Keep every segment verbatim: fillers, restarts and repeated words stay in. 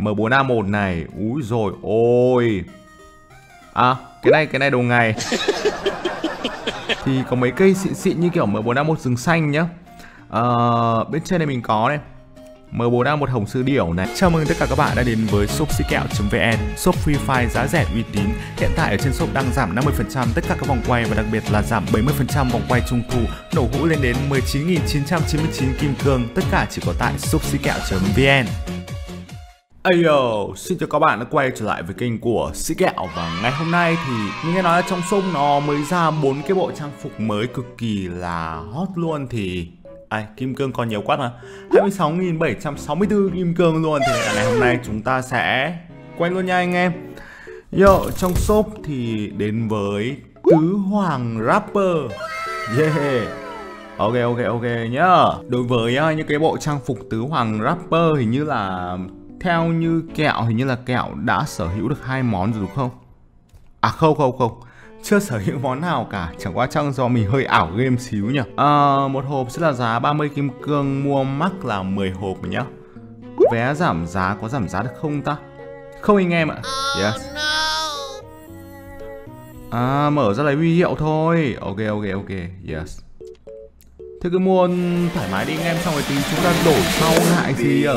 em bốn a một này, úi rồi ôi. À, cái này cái này đầu ngày thì có mấy cây xịn xịn như kiểu em bốn a một rừng xanh nhá. À, bên trên này mình có này em bốn a một hồng sư điểu này. Chào mừng tất cả các bạn đã đến với shop sỹ kẹo chấm vn, shop Free Fire giá rẻ uy tín. Hiện tại ở trên shop đang giảm năm mươi phần trăm tất cả các vòng quay và đặc biệt là giảm bảy mươi phần trăm vòng quay trung thu, nổ hũ lên đến mười chín nghìn chín trăm chín mươi chín kim cương, tất cả chỉ có tại shop sỹ kẹo chấm vn. Ayo, xin chào các bạn đã quay trở lại với kênh của Sỹ Kẹo. Và ngày hôm nay thì mình nghe nói là trong shop nó mới ra bốn cái bộ trang phục mới cực kỳ là hot luôn. Thì ai, kim cương còn nhiều quá mà, hai mươi sáu nghìn bảy trăm sáu mươi tư kim cương luôn. Thì ngày hôm nay chúng ta sẽ quay luôn nha anh em. Yo, trong shop thì đến với Tứ Hoàng Rapper. Yeah, ok ok ok nhá. Đối với uh, những cái bộ trang phục Tứ Hoàng Rapper, hình như là theo như Kẹo, hình như là Kẹo đã sở hữu được hai món rồi đúng không? À không không không, chưa sở hữu món nào cả, chẳng qua chăng do mình hơi ảo game xíu nhỉ. À, một hộp sẽ là giá ba mươi kim cương, mua max là mười hộp nhá. Vé giảm giá có giảm giá được không ta? Không anh em ạ. Yes. À, mở ra lấy huy hiệu thôi. Ok ok ok yes. Thế cứ mua thoải mái đi anh em, xong rồi tính chúng ta đổi sau lại gì à?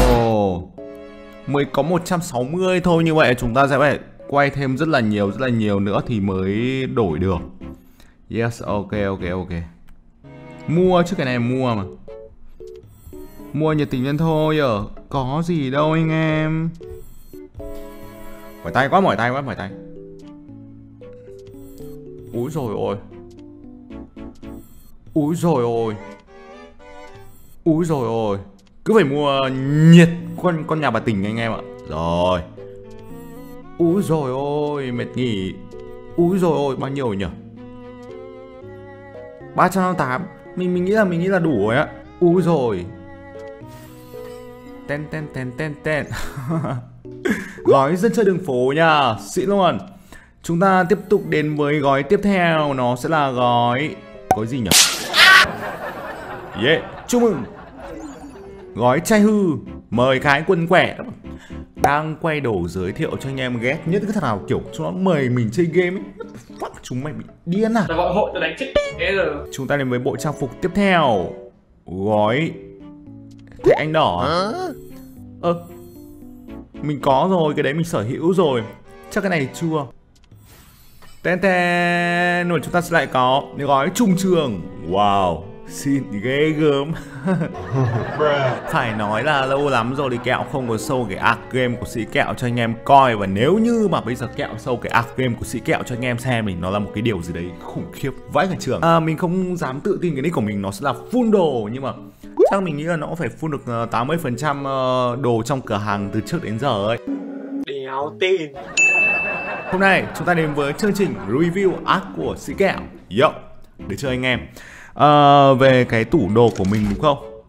Ồ, mới có một trăm sáu mươi thôi, như vậy chúng ta sẽ phải quay thêm rất là nhiều rất là nhiều nữa thì mới đổi được. Yes, ok ok ok. Mua chứ, cái này mua mà. Mua nhiệt tình nhân thôi à, có gì đâu anh em. Mỏi tay quá, mỏi tay quá, mỏi tay. Úi rồi ôi. Úi rồi ôi. Úi rồi ôi. Cứ phải mua nhiệt con con nhà bà tỉnh anh em ạ. Rồi. Úi rồi ôi, mệt nghỉ. Úi rồi ôi, bao nhiêu nhỉ? ba trăm năm mươi tám. Mình mình nghĩ là mình nghĩ là đủ rồi á. Úi rồi. Ten ten ten ten ten. Gói dân chơi đường phố nha, xịn luôn. Chúng ta tiếp tục đến với gói tiếp theo, nó sẽ là gói gói gì nhỉ? Yeah, chúc mừng. Gói chai hư, mời cái quân quẻ. Đang quay đầu giới thiệu cho anh em, ghét nhất cái thằng nào kiểu chúng nó mời mình chơi game ấy. Fuck, chúng mày bị điên à? Tao gọi hội tao đánh chết. Chúng ta đến với bộ trang phục tiếp theo, gói thẻ anh đỏ. Ơ à? à. Mình có rồi, cái đấy mình sở hữu rồi. Chắc cái này chưa. Tên tên. Rồi chúng ta sẽ lại có gói trung trường. Wow, xịn ghê gớm. Phải nói là lâu lắm rồi thì Kẹo không có show cái arc game của Sỹ Kẹo cho anh em coi. Và nếu như mà bây giờ Kẹo show cái arc game của Sỹ Kẹo cho anh em xem thì nó là một cái điều gì đấy khủng khiếp vãi cả trường. À, mình không dám tự tin cái nick của mình nó sẽ là full đồ, nhưng mà chắc mình nghĩ là nó cũng phải full được tám mươi phần trăm đồ trong cửa hàng từ trước đến giờ ấy. Đéo tin. Hôm nay chúng ta đến với chương trình review arc của Sỹ Kẹo. Yo, để chơi anh em. À, về cái tủ đồ của mình đúng không?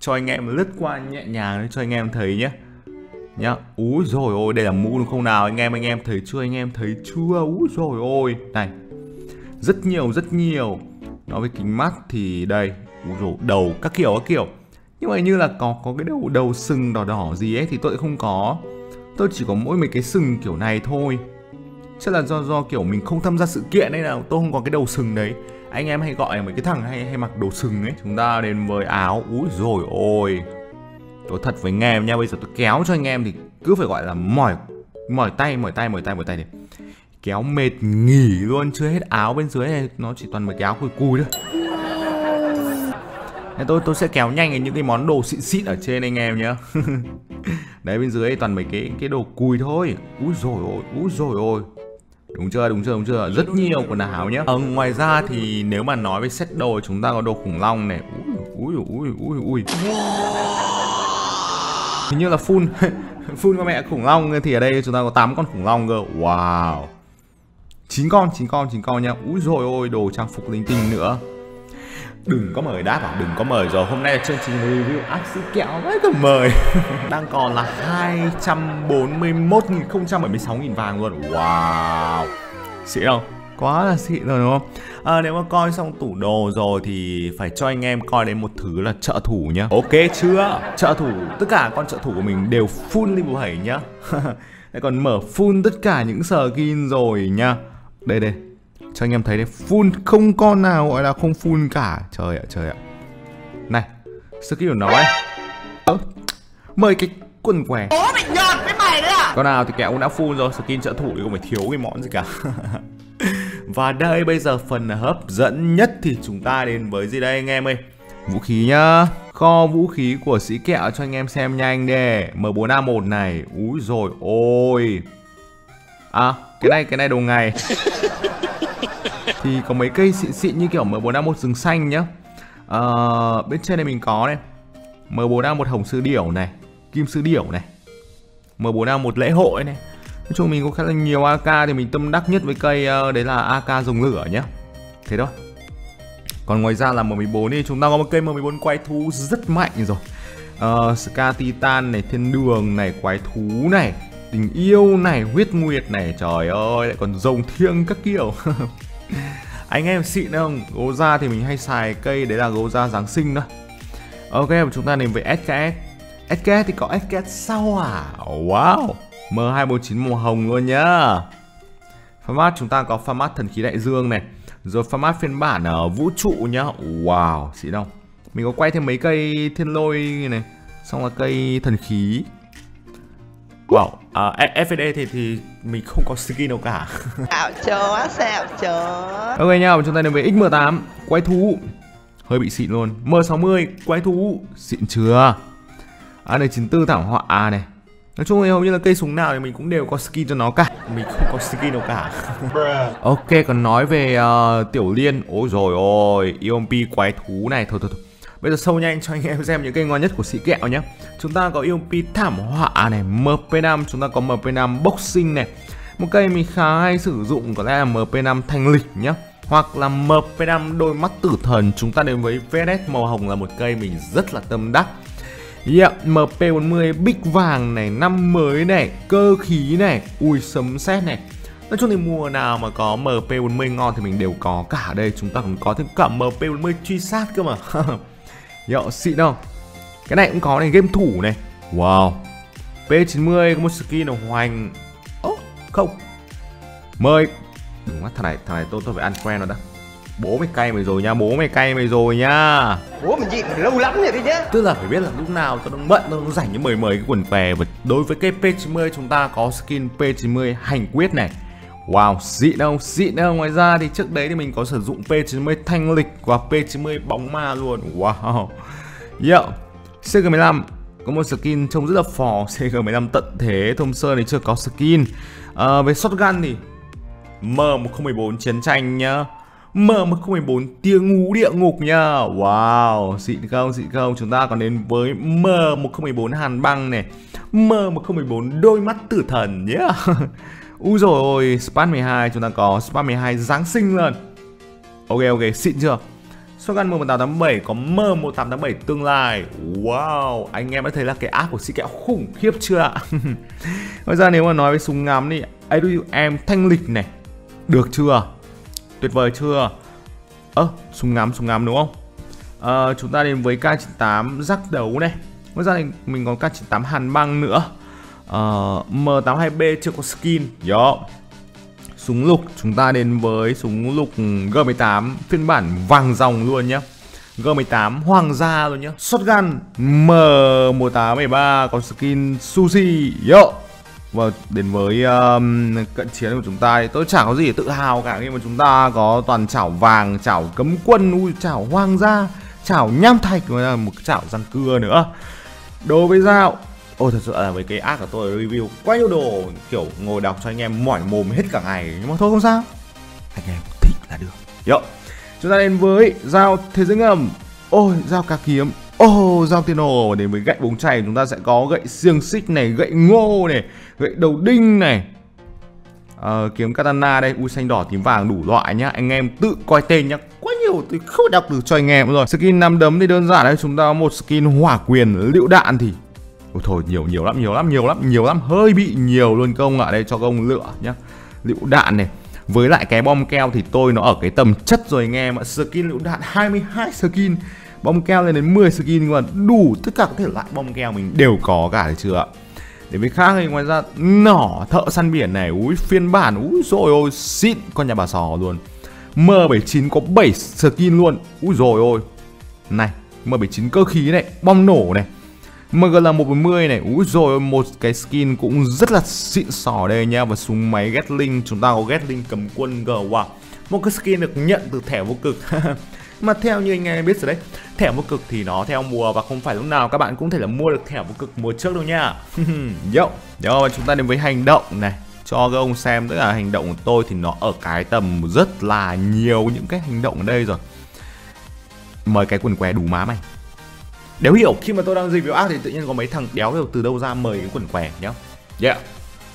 Cho anh em lướt qua nhẹ nhàng cho anh em thấy nhé. Nhá, úi rồi ôi, đây là mũ đúng không nào anh em, anh em thấy chưa, anh em thấy chưa? Úi rồi ôi, này. Rất nhiều rất nhiều. Nói với kính mắt thì đây, úi rồi, đầu các kiểu các kiểu. Nhưng mà như là có có cái đầu đầu sừng đỏ đỏ gì ấy thì tôi không có. Tôi chỉ có mỗi mấy cái sừng kiểu này thôi. Chắc là do do kiểu mình không tham gia sự kiện hay nào, tôi không có cái đầu sừng đấy. Anh em hay gọi là mấy cái thằng hay hay mặc đồ sừng ấy. Chúng ta đến với áo. Úi rồi ôi. Tôi thật với anh em nha, bây giờ tôi kéo cho anh em thì cứ phải gọi là mỏi mỏi tay, mỏi tay, mỏi tay, mỏi tay đi. Kéo mệt nghỉ luôn, chưa hết áo bên dưới này nó chỉ toàn mấy cái áo cùi cùi thôi. Nên tôi tôi sẽ kéo nhanh những cái món đồ xịn xịn ở trên anh em nhá. Đấy, bên dưới toàn mấy cái cái đồ cùi thôi. Úi rồi ôi, úi rồi ôi. Đúng chưa, đúng chưa, đúng chưa? Rất nhiều quần áo nhé. Ờ, ngoài ra thì nếu mà nói về set đồ, chúng ta có đồ khủng long này. Úi, úi, úi, úi, úi. Hình như là full full con mẹ khủng long. Thì ở đây chúng ta có tám con khủng long cơ. Wow, chín con, chín con, chín con nha. Úi dồi ôi, đồ trang phục linh tinh nữa. Đừng có mời, đáp bảo đừng có mời rồi. Hôm nay chương trình review app Sỹ Kẹo mới cần mời. Đang còn là hai trăm bốn mươi mốt nghìn không trăm bảy mươi sáu nghìn vàng luôn. Wow, xịn không? Quá là xịn rồi đúng không? À, nếu mà coi xong tủ đồ rồi thì phải cho anh em coi đến một thứ là trợ thủ nhá. Ok chưa? Trợ thủ, tất cả con trợ thủ của mình đều full level bảy nhá. Lại còn mở full tất cả những skin rồi nhá. Đây đây, cho anh em thấy đấy, full không con nào gọi là không full cả. Trời ạ, trời ạ. Này, skin của nó ấy. Ơ, mời cái quần què. Bố mày nhọt với mày đấy à? Con nào thì Kẹo cũng đã full rồi, skin trợ thủ thì không phải thiếu cái món gì cả. Và đây bây giờ phần hấp dẫn nhất thì chúng ta đến với gì đây anh em ơi? Vũ khí nhá. Kho vũ khí của Sỹ Kẹo cho anh em xem nhanh đi. M bốn A một này. Úi rồi ôi. À, cái này cái này đồ ngày. Thì có mấy cây xịn xịn như kiểu M bốn A một rừng xanh nhá. À, bên trên này mình có này. M bốn A một hồng sư điểu này, kim sư điểu này. M bốn A một lễ hội này. Nói chung mình có khá là nhiều A K thì mình tâm đắc nhất với cây uh, đấy là A K rồng lửa nhá. Thế thôi. Còn ngoài ra là M mười bốn thì chúng ta có một cây M mười bốn quái thú rất mạnh rồi. uh, Ska Titan này, thiên đường này, quái thú này, tình yêu này, huyết nguyệt này. Trời ơi, lại còn rồng thiêng các kiểu. Anh em xịn không? Gấu da thì mình hay xài cây đấy là gấu da Giáng sinh thôi. Ok, chúng ta đến với S K S. S K S thì có S K S sau à? Wow, M hai bốn chín màu hồng luôn nhá. Format chúng ta có format thần khí đại dương này, rồi format phiên bản ở vũ trụ nhá. Wow, xịn không? Mình có quay thêm mấy cây thiên lôi này, xong là cây thần khí. Wow, uh, F D thì thì mình không có skin đâu cả. Xạo chó, xạo chó. Ok nha, chúng ta đến với X M tám, quái thú. Hơi bị xịn luôn. M sáu mươi, quái thú, xịn chưa? A N chín tư thảm họa này. Nói chung thì hầu như là cây súng nào thì mình cũng đều có skin cho nó cả. Mình không có skin đâu cả. Ok, còn nói về uh, Tiểu Liên. Ôi rồi ôi, U M P quái thú này. Thôi thôi thôi, bây giờ sâu nhanh cho anh em xem những cây ngon nhất của Sỹ Kẹo nhé. Chúng ta có U M P thảm họa này, M P năm, chúng ta có M P năm boxing này. Một cây mình khá hay sử dụng có lẽ là M P năm thanh lịch nhé, hoặc là M P năm đôi mắt tử thần. Chúng ta đến với vê ét màu hồng là một cây mình rất là tâm đắc. Yeah, M P bốn mươi bích vàng này, năm mới này, cơ khí này, ui sấm sét này. Nói chung thì mùa nào mà có M P bốn mươi ngon thì mình đều có cả. Đây chúng ta còn có thêm cả M P bốn mươi truy sát cơ mà. Dạo xịn không? Cái này cũng có này, game thủ này. Wow, P chín mươi có một skin là hoành. Ố, oh, không. Mời. Đúng quá, thằng này, thằng này tôi tôi phải ăn quen rồi đó. Bố mày cay mày rồi nha, bố mày cay mày rồi nha. Bố mình nhịn lâu lắm rồi đấy nhá. Tức là phải biết là lúc nào tao đang bận, tao đang rảnh mời mời cái quần què. Và đối với cái P chín mươi chúng ta có skin P chín mươi hành quyết này. Wow, xịn đâu, xịn đâu. Ngoài ra thì trước đấy thì mình có sử dụng P chín mươi thanh lịch và P chín mươi bóng ma luôn. Wow. Yo, S G mười lăm có một skin trông rất là phò. S G mười lăm tận thế, Thompson thì chưa có skin. À, về shotgun thì M một không một bốn chiến tranh nhá, M một không một bốn tia ngũ địa ngục nha. Wow, xịn không, xịn không. Chúng ta còn đến với M một không một bốn hàn băng này, M một không một bốn đôi mắt tử thần nhá. Yeah. Úi dồi ôi, SPAS mười hai, chúng ta có SPAS mười hai Giáng sinh luôn. Ok ok, xịn chưa? Shotgun M một tám tám bảy có M một tám tám bảy tương lai. Wow, anh em đã thấy là cái app của Sỹ Kẹo khủng khiếp chưa ạ? Ngoài ra nếu mà nói với súng ngắm thì A W M thanh lịch này. Được chưa? Tuyệt vời chưa? Ơ, à, súng ngắm, súng ngắm đúng không? À, chúng ta đến với K chín tám giác đấu này. Ngoài ra thì mình có K chín tám hàn băng nữa. Uh, M tám hai B chưa có skin. Đó. Súng lục, chúng ta đến với súng lục G mười tám phiên bản vàng dòng luôn nhá, G mười tám hoàng gia luôn nhá. Shotgun M một tám một ba có skin sushi. Yo. Và đến với um, cận chiến của chúng ta, tôi chả có gì để tự hào cả khi mà chúng ta có toàn chảo vàng, chảo cấm quân, ui chảo hoàng gia, chảo nham thạch và một chảo răng cưa nữa. Đối với dao, ôi thật sự là với cái app của tôi review quá nhiều đồ, kiểu ngồi đọc cho anh em mỏi mồm hết cả ngày, nhưng mà thôi không sao, anh em thích là được. Yo. Chúng ta đến với dao thế giới ngầm. Ôi dao cá kiếm. Ồ, dao tiên hồ. Đến với gậy búng chày chúng ta sẽ có gậy xiềng xích này, gậy ngô này, gậy đầu đinh này. À, kiếm katana đây, ui xanh đỏ tím vàng đủ loại nhá. Anh em tự coi tên nhá, quá nhiều liệu tôi không đọc được cho anh em rồi. Skin năm đấm thì đơn giản đấy, chúng ta có một skin hỏa quyền lựu đạn thì ôi thôi nhiều nhiều lắm nhiều lắm nhiều lắm nhiều lắm hơi bị nhiều luôn công ạ. Đây cho công lựa nhá, lựu đạn này với lại cái bom keo thì tôi nó ở cái tầm chất rồi anh em ạ. Skin lựu đạn hai mươi hai skin, bom keo lên đến mười skin mà đủ tất cả các thể loại bom keo mình đều có cả đấy chưa ạ. Để với khác thì ngoài ra nỏ thợ săn biển này, úi phiên bản úi dồi ôi xịn con nhà bà sò luôn. M bảy chín có bảy skin luôn, úi dồi ôi này, M bảy chín cơ khí này, bom nổ này, M G một bốn mươi này, úi dồi ôi một cái skin cũng rất là xịn sò đây nha. Và súng máy Gatling, chúng ta có Gatling cầm quân G, wow, một cái skin được nhận từ thẻ vô cực. Mà theo như anh em biết rồi đấy, thẻ vô cực thì nó theo mùa và không phải lúc nào các bạn cũng thể là mua được thẻ vô cực mùa trước đâu nha. Yo, yo, chúng ta đến với hành động này. Cho các ông xem tức là hành động của tôi thì nó ở cái tầm rất là nhiều những cái hành động ở đây rồi. Mời cái quần què đủ má mày. Đéo hiểu khi mà tôi đang review app thì tự nhiên có mấy thằng đéo hiểu từ đâu ra mời cái quần què nhá. Yeah.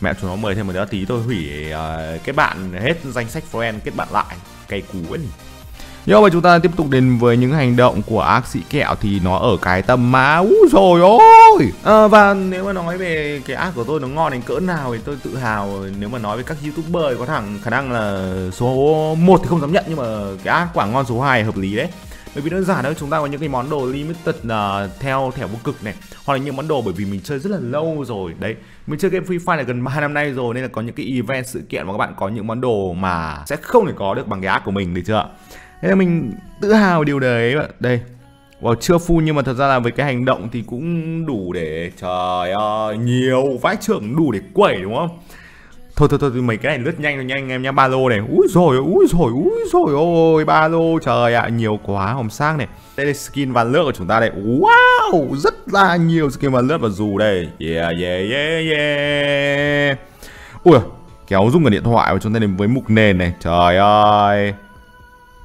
Mẹ chúng nó mời thêm một đứa tí tôi hủy uh, cái bạn hết danh sách friend kết bạn lại. Cây cú ấy. Yo, và chúng ta tiếp tục đến với những hành động của ác sĩ kẹo thì nó ở cái tầm má úi rồi ôi à, và nếu mà nói về cái ác của tôi nó ngon đến cỡ nào thì tôi tự hào. Nếu mà nói với các youtuber có thằng khả năng là số một thì không dám nhận, nhưng mà cái ác quả ngon số hai hợp lý đấy. Bởi vì đơn giản đó, chúng ta có những cái món đồ limited uh, theo thẻ vô cực này, hoặc là những món đồ bởi vì mình chơi rất là lâu rồi đấy. Mình chơi game Free Fire là gần ba năm nay rồi, nên là có những cái event sự kiện mà các bạn có những món đồ mà sẽ không thể có được bằng cái ác của mình, được chưa? Thế là mình tự hào điều đấy bạn. Đây, wow, chưa full nhưng mà thật ra là với cái hành động thì cũng đủ để, trời ơi, nhiều vãi trưởng, đủ để quẩy đúng không? Thôi thôi thôi, mấy cái này lướt nhanh rồi nhanh em nha. Ba lô này, úi rồi úi rồi úi rồi ôi, ba lô, trời ạ, à, nhiều quá, hòm xác này. Đây là skin và lướt của chúng ta đây, wow, rất là nhiều skin và lướt và dù đây, yeah yeah yeah yeah. Ui, kéo rung cả điện thoại và chúng ta đến với mục nền này, trời ơi.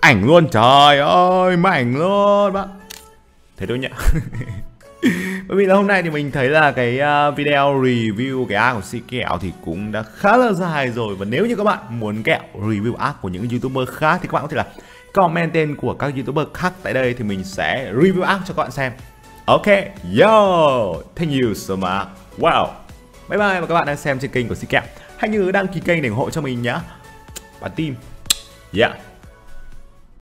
Ảnh luôn, trời ơi, mà ảnh luôn bạn. Thế tôi nhận. Bởi vì là hôm nay thì mình thấy là cái video review cái app của Sỹ Kẹo thì cũng đã khá là dài rồi. Và nếu như các bạn muốn kẹo review app của những youtuber khác thì các bạn có thể là comment tên của các youtuber khác tại đây thì mình sẽ review app cho các bạn xem. Ok, yo, thank you so much. Wow, bye bye và các bạn đang xem trên kênh của Sỹ Kẹo. Hãy nhớ đăng ký kênh để ủng hộ cho mình nhá. Bản tim. Yeah.